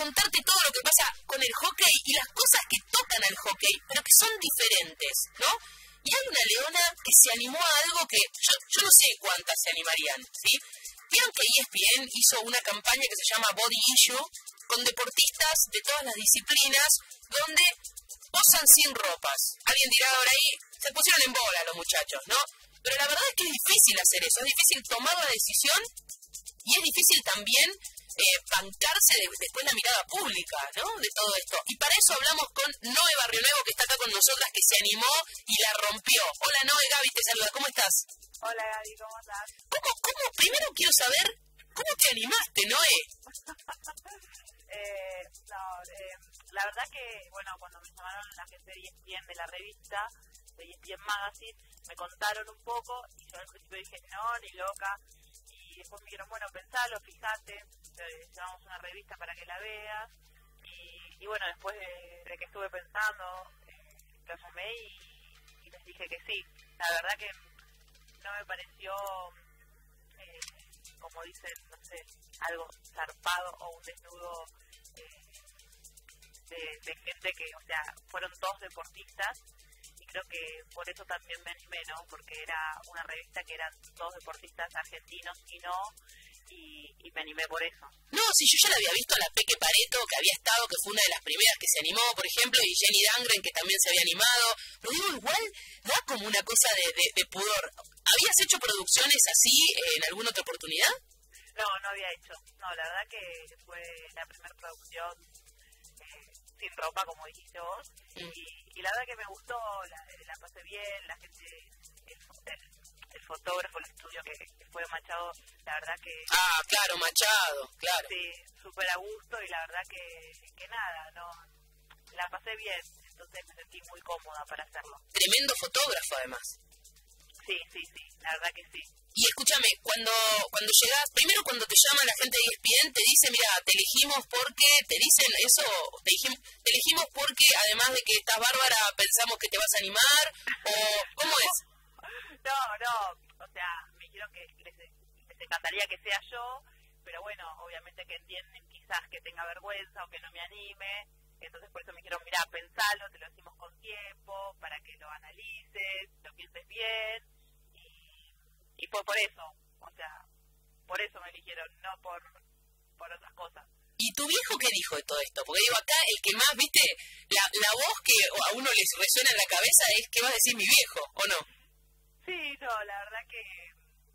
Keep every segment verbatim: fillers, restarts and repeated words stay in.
contarte todo lo que pasa con el hockey y las cosas que tocan al hockey, pero que son diferentes, ¿no? Y hay una leona que se animó a algo que yo, yo no sé cuántas se animarían, ¿sí? Vieron que E S P N hizo una campaña que se llama Body Issue, con deportistas de todas las disciplinas, donde posan sin ropas. Alguien dirá ahora ahí, se pusieron en bola los muchachos, ¿no? Pero la verdad es que es difícil hacer eso, es difícil tomar la decisión y es difícil también eh, bancarse de, después la mirada pública, ¿no? De todo esto. Y para eso hablamos con Noé Barrionuevo, que está acá con nosotras, que se animó y la rompió. Hola Noé, Gaby te saluda, ¿cómo estás? Hola Gaby, ¿cómo estás? ¿Cómo, cómo? Primero quiero saber, ¿cómo te animaste, Noé? eh, no, eh, la verdad que, bueno, cuando me llamaron la gente de E S P N de la revista, de E S P N Magazine, me contaron un poco y yo al principio dije, no, ni loca. Y después me dijeron, bueno, pensalo, fíjate, llevamos una revista para que la veas. Y, y bueno, después de, de que estuve pensando, la llamé y, y les dije que sí. La verdad que no me pareció, eh, como dicen, no sé, algo zarpado o un desnudo eh, de, de gente que, o sea, fueron dos deportistas. Creo que por eso también me animé, ¿no? Porque era una revista que eran todos deportistas argentinos y no, y, y me animé por eso. No, si yo ya la había visto a la Peque Pareto, que había estado, que fue una de las primeras que se animó, por ejemplo, y Jenny Dangren, que también se había animado. Pero digo, igual da como una cosa de, de, de pudor. ¿Habías hecho producciones así en alguna otra oportunidad? No, no había hecho. No, la verdad que fue la primera producción sin ropa, como dijiste vos, y, y la verdad que me gustó, la, la pasé bien, la gente, el, el, el fotógrafo, el estudio que, que fue Machado, la verdad que... Ah, claro, Machado, claro. Sí, súper a gusto y la verdad que, que nada, no, la pasé bien, entonces me sentí muy cómoda para hacerlo. Tremendo fotógrafo, además. Sí, sí, sí, la verdad que sí. Y escúchame, cuando cuando llegas, primero cuando te llama la gente de E S P N, te dice, mira, te elegimos porque, te dicen eso, te, te elegimos porque además de que estás bárbara, pensamos que te vas a animar, o ¿cómo es? No, no, o sea, me dijeron que les, les encantaría que sea yo, pero bueno, obviamente que entienden quizás que tenga vergüenza o que no me anime, entonces por eso me dijeron, mira, pensalo, te lo decimos con tiempo, para que lo analices, lo pienses bien, y por, por eso, o sea, por eso me eligieron, no por, por otras cosas. ¿Y tu viejo qué dijo de todo esto? Porque digo, acá el que más, viste, la, la voz que a uno les resuena en la cabeza es ¿qué va a decir mi viejo? ¿O no? Sí, no, la verdad que...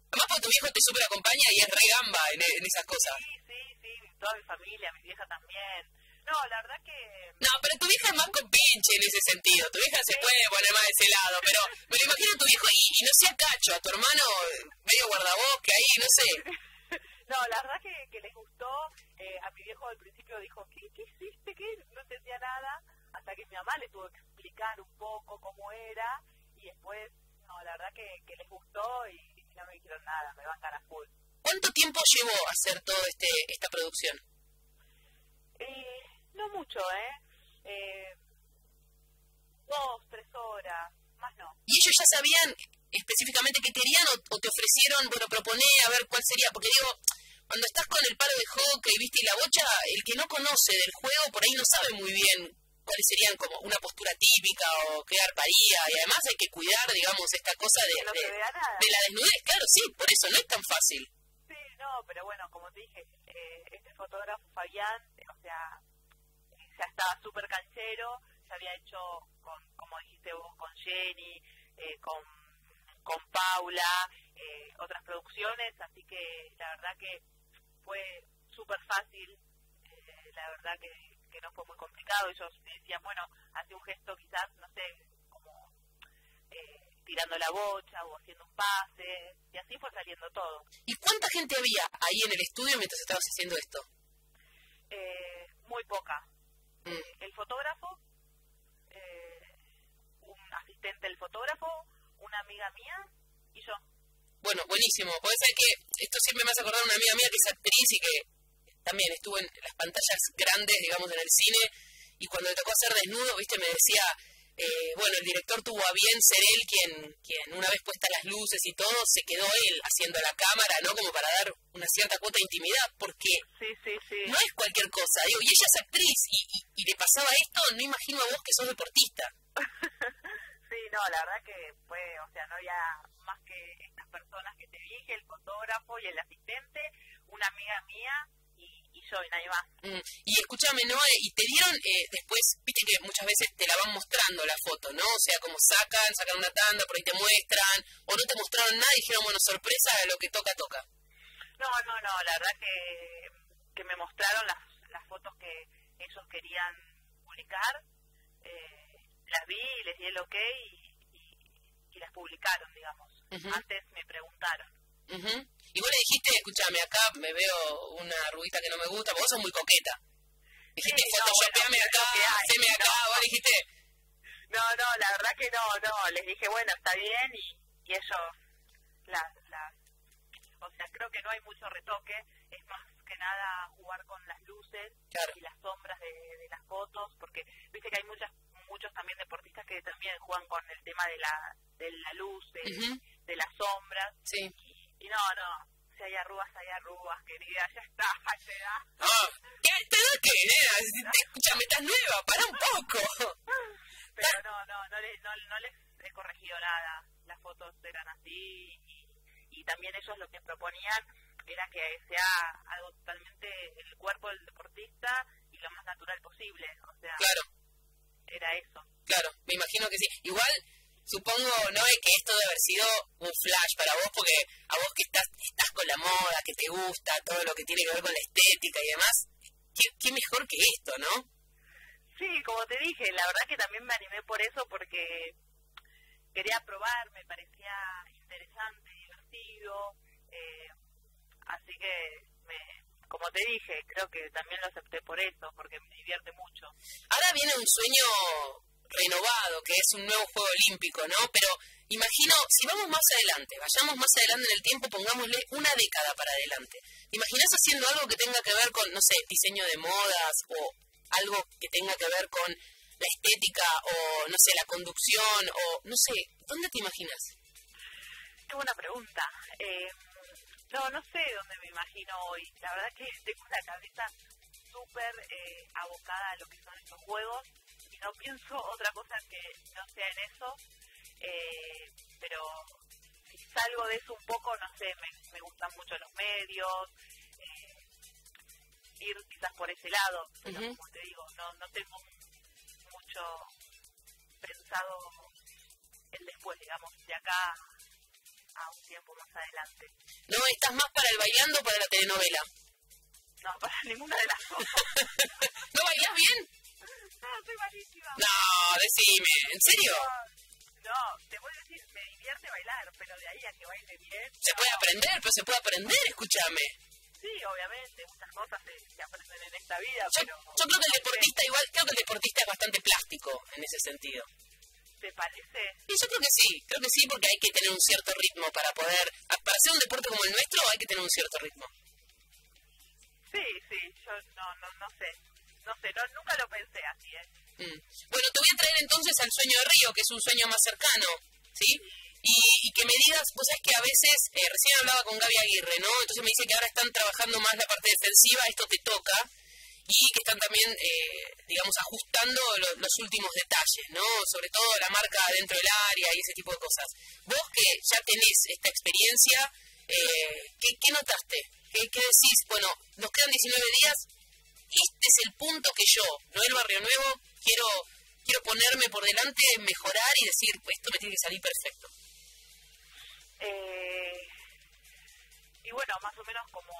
Además porque tu viejo te súper acompaña y es re gamba en, en esas cosas. Sí, sí, sí, toda mi familia, mi vieja también. No, la verdad que... No, pero tu vieja es más compinche en ese sentido. Tu vieja se puede poner más de ese lado. Pero me lo imagino a tu viejo y, y no sea cacho. A tu hermano medio guardabosque ahí, no sé. No, la verdad que, que les gustó. Eh, a mi viejo al principio dijo, ¿qué, qué hiciste? ¿Qué? No entendía nada. Hasta que mi mamá le tuvo que explicar un poco cómo era. Y después, no, la verdad que, que les gustó y, y no me dijeron nada. Me van a cara full. ¿Cuánto tiempo llevó a hacer todo este esta producción? Eh... No mucho, ¿eh? ¿eh? Dos, tres horas, más no. ¿Y ellos ya sabían específicamente qué querían o, o te ofrecieron, bueno, proponé a ver cuál sería? Porque digo, cuando estás con el palo de hockey, viste, y la bocha, el que no conoce del juego por ahí no sabe muy bien cuáles serían como una postura típica o qué arparía. Y además hay que cuidar, digamos, esta cosa de, no de, de la desnudez. Claro, sí, por eso no es tan fácil. Sí, no, pero bueno, como te dije, eh, este fotógrafo Fabián, o sea... ya estaba súper canchero, se había hecho, con, como dijiste vos, con Jenny, eh, con, con Paula, eh, otras producciones, así que la verdad que fue súper fácil, eh, la verdad que, que no fue muy complicado. Ellos decían, bueno, hace un gesto quizás, no sé, como eh, tirando la bocha o haciendo un pase, y así fue saliendo todo. ¿Y cuánta gente había ahí en el estudio mientras estabas haciendo esto? Eh, muy poca. El fotógrafo, eh, un asistente del fotógrafo, una amiga mía y yo. Bueno, buenísimo. Puede ser que esto siempre me hace acordar a una amiga mía que es actriz y que también estuvo en las pantallas grandes, digamos, en el cine. Y cuando le tocó hacer desnudo, viste, me decía, Eh, bueno, el director tuvo a bien ser él quien, quien, una vez puestas las luces y todo, se quedó él haciendo la cámara, ¿no? Como para dar una cierta cuota de intimidad, porque sí, sí, sí. no es cualquier cosa. Digo, y ella es actriz, y, y, y te pasaba esto, no imagino a vos que sos deportista. Sí, no, la verdad que fue, o sea, no había más que estas personas que te dije, el fotógrafo y el asistente, una amiga mía, y yo, y nadie más. Mm. Y escúchame, ¿no? Y te dieron, eh, después, viste que muchas veces te la van mostrando la foto, ¿no? O sea, como sacan, sacan una tanda, por ahí te muestran, o no te mostraron nada y dijeron, bueno, sorpresa, lo que toca, toca. No, no, no, la verdad que, que me mostraron las, las fotos que ellos querían publicar, eh, las vi, les di el ok y, y, y las publicaron, digamos. Uh-huh. Antes me preguntaron. Uh-huh. Y vos le dijiste, escúchame, acá me veo una rubita que no me gusta, vos sos muy coqueta. Dijiste, sí, photoshopeame no, bueno, acá, haceme acá, no, vos le dijiste... No, no, la verdad que no, no, les dije, bueno, está bien, y, y ellos, la, la, o sea, creo que no hay mucho retoque, es más que nada jugar con las luces claro. y las sombras de, de las fotos, porque viste que hay muchas muchos también deportistas que también juegan con el tema de la, de la luz, de, uh-huh. de las sombras, sí. y, Y no, no, si hay arrugas, hay arrugas, querida, ya está, a esa edad. Oh, ¿qué te da que, nena? Escúchame, estás nueva, para un poco. Pero no, no, no les, no, no les he corregido nada, las fotos eran así, y, y también ellos lo que proponían era que sea algo totalmente el cuerpo del deportista y lo más natural posible, o sea, claro. era eso. Claro, me imagino que sí, igual... Supongo, Noé, que esto debe haber sido un flash para vos, porque a vos que estás estás con la moda, que te gusta, todo lo que tiene que ver con la estética y demás, ¿qué, qué mejor que esto, no? Sí, como te dije, la verdad que también me animé por eso, porque quería probar, me parecía interesante, divertido, eh, así que, me, como te dije, creo que también lo acepté por eso, porque me divierte mucho. Ahora viene un sueño... renovado, que es un nuevo juego olímpico, ¿no? Pero imagino, si vamos más adelante, vayamos más adelante en el tiempo, pongámosle una década para adelante. ¿Te imaginas haciendo algo que tenga que ver con, no sé, diseño de modas o algo que tenga que ver con la estética o, no sé, la conducción o, no sé, ¿dónde te imaginas? Qué buena pregunta. Eh, no, no sé dónde me imagino hoy. La verdad que tengo la cabeza súper eh, abocada a lo que son estos juegos. No pienso otra cosa que no sea en eso, eh, pero si salgo de eso un poco, no sé, me, me gustan mucho los medios, eh, ir quizás por ese lado, pero uh-huh. como te digo, no, no tengo mucho pensado el después, digamos, de acá a un tiempo más adelante. No, ¿estás más para el bailando o para la telenovela? No, para ninguna de las dos. ¿No bailas bien? No, soy malísima. No, decime, ¿en serio? No, no, te voy a decir, me divierte bailar, pero de ahí a que baile bien... Se no. puede aprender, pero se puede aprender, escúchame. Sí, obviamente, muchas cosas se, se aprenden en esta vida, yo, pero... Yo creo que el deportista, igual, creo que el deportista es bastante plástico en ese sentido. ¿Te parece? Sí, yo creo que sí, creo que sí, porque hay que tener un cierto ritmo para poder... Para hacer un deporte como el nuestro, hay que tener un cierto ritmo. Sí, sí, yo no, no, no sé... No sé, no, nunca lo pensé así, ¿eh? Mm. Bueno, te voy a traer entonces al sueño de Río, que es un sueño más cercano, ¿sí? Y, y que me digas, vos sabés que a veces, eh, recién hablaba con Gaby Aguirre, ¿no? Entonces me dice que ahora están trabajando más la parte defensiva, esto te toca, y que están también, eh, digamos, ajustando lo, los últimos detalles, ¿no? Sobre todo la marca dentro del área y ese tipo de cosas. Vos que ya tenés esta experiencia, eh, ¿qué, qué notaste? ¿Qué, ¿Qué decís? Bueno, nos quedan diecinueve días... Este es el punto que yo, Noé Barrionuevo, quiero quiero ponerme por delante, mejorar y decir, pues esto me tiene que salir perfecto. Eh, y bueno, más o menos como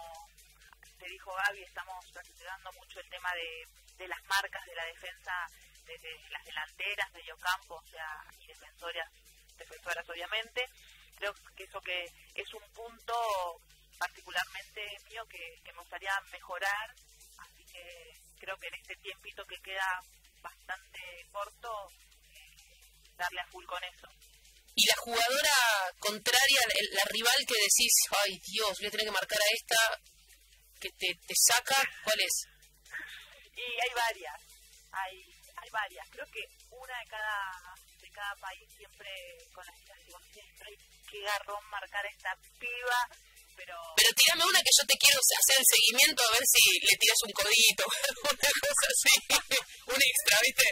te dijo Gaby, estamos estudiando mucho el tema de, de las marcas de la defensa, desde de las delanteras, mediocampo, o sea, y defensoras, defensoras obviamente. Creo que eso que es un punto particularmente mío que, que me gustaría mejorar. Creo que en este tiempito que queda bastante corto, darle a full con eso. ¿Y la jugadora contraria, la, la rival que decís, ay Dios, voy a tener que marcar a esta, que te, te saca, cuál es? Y hay varias, hay hay varias, creo que una de cada de cada país siempre con las chicas digo, siempre qué garrón marcar a esta piba, pero... Pero tirame una que yo te quiero hacer el seguimiento a ver si le tiras un codito o alguna cosa así, un extra, ¿viste?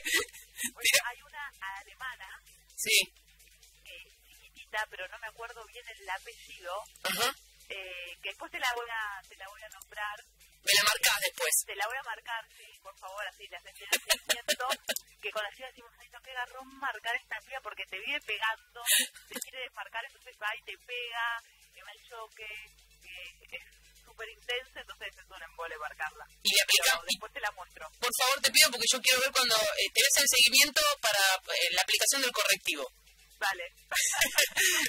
Oye, hay una alemana, sí, eh, chiquitita, pero no me acuerdo bien el apellido, uh-huh. eh, que después te la voy a, te la voy a nombrar. Me la marcas después. Te la voy a marcar, sí, por favor, así las enseñas el seguimiento, que con las chicas decimos, ay, no, qué garrón marcar esta tía porque te viene pegando, te quiere desmarcar, entonces va y te pega, que va el choque, que es súper intenso, entonces es un embole marcarla. Y le aplica. Pero después te la muestro. Por favor, te pido porque yo quiero ver cuando eh, te des el seguimiento para eh, la aplicación del correctivo. Vale.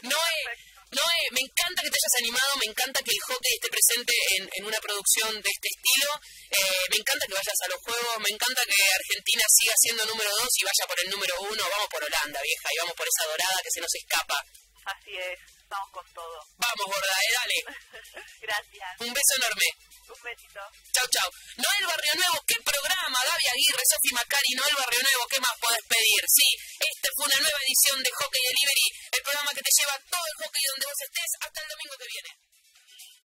No es... Noé, me encanta que te hayas animado, me encanta que el hockey esté presente en, en una producción de este estilo, eh, me encanta que vayas a los Juegos, me encanta que Argentina siga siendo número dos y vaya por el número uno, vamos por Holanda, vieja, y vamos por esa dorada que se nos escapa. Así es, vamos con todo. Vamos, gorda, eh, dale. Gracias. Un beso enorme. Un besito. Chau, chau. Noé Barrionuevo, qué programa, Gaby Aguirre, Sofi Macari, Noé Barrionuevo, ¿qué más podés pedir? Sí, esta fue una nueva edición de Hockey Delivery, el programa que te lleva todo el hockey donde vos estés hasta el domingo que viene.